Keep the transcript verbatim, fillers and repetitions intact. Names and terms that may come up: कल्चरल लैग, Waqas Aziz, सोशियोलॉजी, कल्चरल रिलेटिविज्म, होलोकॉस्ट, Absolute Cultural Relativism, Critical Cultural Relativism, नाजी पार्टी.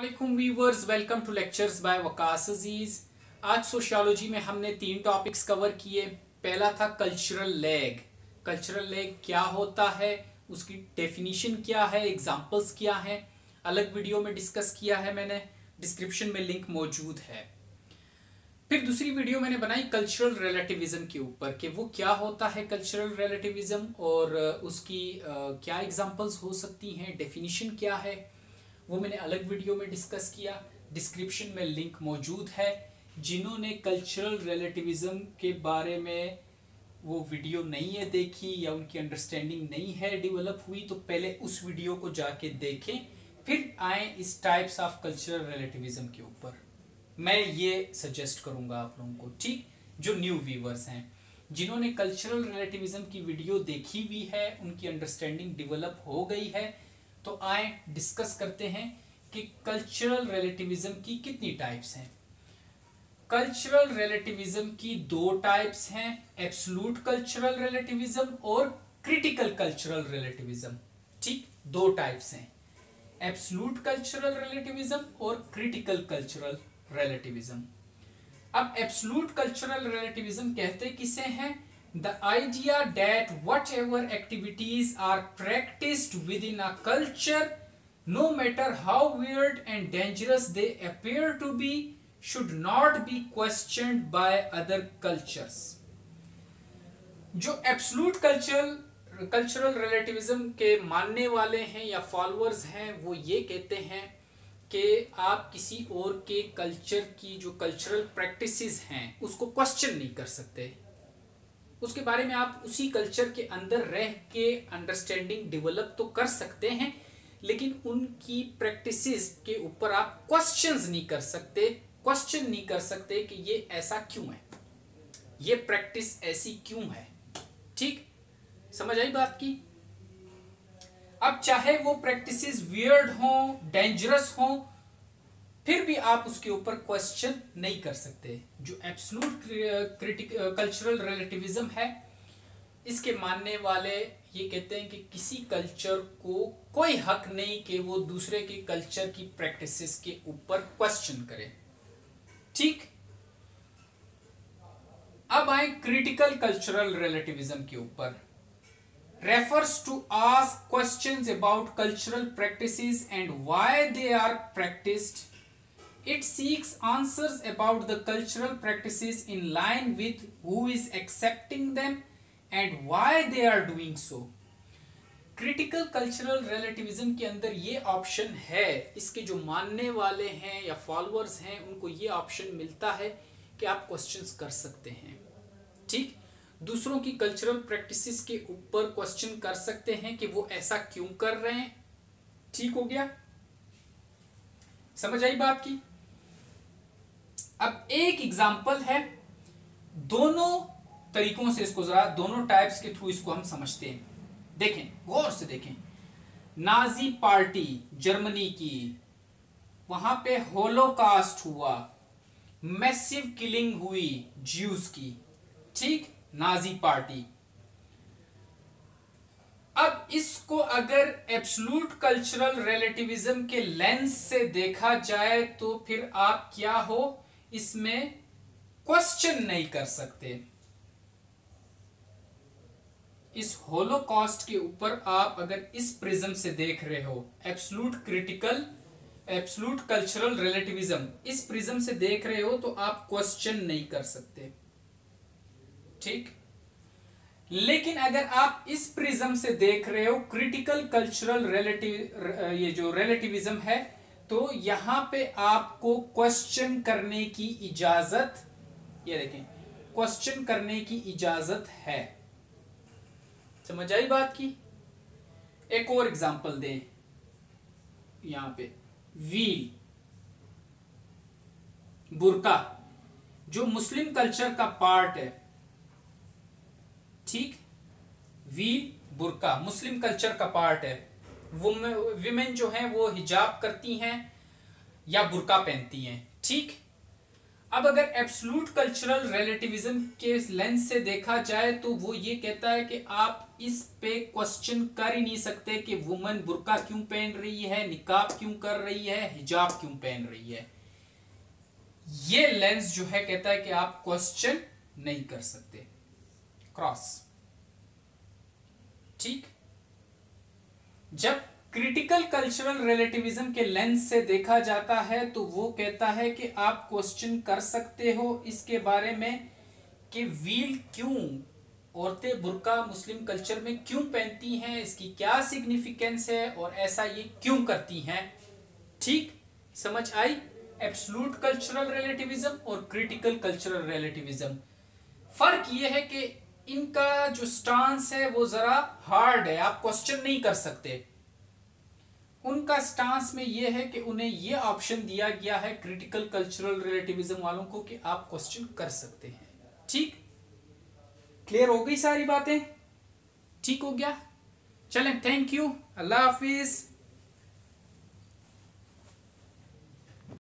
अस्सलामुअलैकुम viewers, welcome to lectures by Waqas Aziz. आज सोशियोलॉजी में हमने तीन टॉपिक्स कवर किए। पहला था कल्चरल लैग। कल्चरल लैग क्या होता है, उसकी डेफिनीशन क्या है, एग्जांपल्स क्या हैं, अलग वीडियो में डिस्कस किया है मैंने, डिस्क्रिप्शन में लिंक मौजूद है। फिर दूसरी वीडियो मैंने बनाई कल्चरल रिलेटिविज्म के ऊपर कि वो क्या होता है कल्चरल रिलेटिविज्म और उसकी क्या एग्जाम्पल्स हो सकती हैं, डेफिनीशन क्या है, वो मैंने अलग वीडियो में डिस्कस किया। डिस्क्रिप्शन में लिंक मौजूद है। जिन्होंने कल्चरल रिलेटिविज्म के बारे में वो वीडियो नहीं है देखी या उनकी अंडरस्टैंडिंग नहीं है डेवलप हुई, तो पहले उस वीडियो को जाके देखें, फिर आए इस टाइप्स ऑफ कल्चरल रिलेटिविज्म के ऊपर। मैं ये सजेस्ट करूँगा आप लोगों को, ठीक, जो न्यू व्यूवर्स हैं। जिन्होंने कल्चरल रिलेटिविज्म की वीडियो देखी हुई है, उनकी अंडरस्टैंडिंग डेवलप हो गई है, तो आए डिस्कस करते हैं कि कल्चरल रिलेटिविज्म की कितनी टाइप्स हैं। कल्चरल रिलेटिविज्म की दो टाइप्स हैं, एब्सोल्यूट कल्चरल रिलेटिविज्म और क्रिटिकल कल्चरल रिलेटिविज्म। ठीक, दो टाइप्स हैं, एब्सोल्यूट कल्चरल रिलेटिविज्म और क्रिटिकल कल्चरल रिलेटिविज्म। अब एब्सोल्यूट कल्चरल रिलेटिविज्म कहते किसे हैं? The idea that whatever activities are practiced within a culture, no matter how weird and dangerous they appear to be, should not be questioned by other cultures. जो absolute cultural कल्चरल रिलेटिविज्म के मानने वाले हैं या followers हैं, वो ये कहते हैं कि आप किसी और के कल्चर की जो कल्चरल प्रैक्टिसेस हैं उसको क्वेश्चन नहीं कर सकते। उसके बारे में आप उसी कल्चर के अंदर रह के अंडरस्टैंडिंग डेवलप तो कर सकते हैं, लेकिन उनकी प्रैक्टिसेस के ऊपर आप क्वेश्चंस नहीं कर सकते। क्वेश्चन नहीं कर सकते कि ये ऐसा क्यों है, ये प्रैक्टिस ऐसी क्यों है। ठीक, समझ आई बात की? अब चाहे वो प्रैक्टिसेस वियर्ड हों, डेंजरस हों, फिर भी आप उसके ऊपर क्वेश्चन नहीं कर सकते। जो एब्सोल्यूट क्रिटिकल कल्चरल रिलेटिविज्म है, इसके मानने वाले ये कहते हैं कि किसी कल्चर को कोई हक नहीं कि वो दूसरे के कल्चर की प्रैक्टिसेस के ऊपर क्वेश्चन करे। ठीक, अब आए क्रिटिकल कल्चरल रिलेटिविज्म के ऊपर। refers to ask questions about cultural practices and why they are practiced. It seeks answers about the cultural practices in line with who is accepting them and why they are doing so. Critical cultural relativism के अंदर ये option है, इसके जो मानने वाले हैं या फॉलोअर्स हैं उनको ये ऑप्शन मिलता है कि आप क्वेश्चंस कर सकते हैं। ठीक, दूसरों की कल्चरल प्रैक्टिसेस के ऊपर क्वेश्चन कर सकते हैं कि वो ऐसा क्यों कर रहे हैं। ठीक हो गया, समझ आई बात की? अब एक एग्जांपल है, दोनों तरीकों से इसको जरा, दोनों टाइप्स के थ्रू इसको हम समझते हैं। देखें, गौर से देखें। नाजी पार्टी जर्मनी की, वहां पे होलोकास्ट हुआ, मैसिव किलिंग हुई ज्यूज की। ठीक, नाजी पार्टी। अब इसको अगर एब्सोल्यूट कल्चरल रिलेटिविज्म के लेंस से देखा जाए तो फिर आप क्या हो, इसमें क्वेश्चन नहीं कर सकते। इस होलोकॉस्ट के ऊपर आप अगर इस प्रिज्म से देख रहे हो, absolute critical absolute कल्चरल रिलेटिविज्म, इस प्रिज्म से देख रहे हो तो आप क्वेश्चन नहीं कर सकते। ठीक, लेकिन अगर आप इस प्रिज्म से देख रहे हो क्रिटिकल कल्चरल रिलेटिव, ये जो रिलेटिविज्म है, तो यहां पे आपको क्वेश्चन करने की इजाजत, ये देखें, क्वेश्चन करने की इजाजत है। समझ आई बात की? एक और एग्जांपल दें, यहां पे व्हील, बुर्का, जो मुस्लिम कल्चर का पार्ट है। ठीक, व्हील, बुर्का मुस्लिम कल्चर का पार्ट है। वो विमेन जो हैं वो हिजाब करती हैं या बुर्का पहनती हैं। ठीक, अब अगर एब्सोल्यूट कल्चरल रिलेटिविज्म के लेंस से देखा जाए तो वो ये कहता है कि आप इस पे क्वेश्चन कर ही नहीं सकते कि वुमन बुर्का क्यों पहन रही है, निकाब क्यों कर रही है, हिजाब क्यों पहन रही है। ये लेंस जो है कहता है कि आप क्वेश्चन नहीं कर सकते, क्रॉस। ठीक, जब क्रिटिकल कल्चरल रिलेटिविज्म के लेंस से देखा जाता है तो वो कहता है कि आप क्वेश्चन कर सकते हो इसके बारे में कि व्हील क्यों, औरतें बुर्का मुस्लिम कल्चर में क्यों पहनती हैं, इसकी क्या सिग्निफिकेंस है और ऐसा ये क्यों करती हैं। ठीक, समझ आई एब्सोल्यूट कल्चरल रिलेटिविज्म और क्रिटिकल कल्चरल रिलेटिविज्म। फर्क ये है कि इनका जो स्टांस है वो जरा हार्ड है, आप क्वेश्चन नहीं कर सकते। उनका स्टांस में यह है कि उन्हें यह ऑप्शन दिया गया है क्रिटिकल कल्चरल रिलेटिविज्म वालों को कि आप क्वेश्चन कर सकते हैं। ठीक, क्लियर हो गई सारी बातें, ठीक हो गया। चलें, थैंक यू, अल्लाह हाफिज।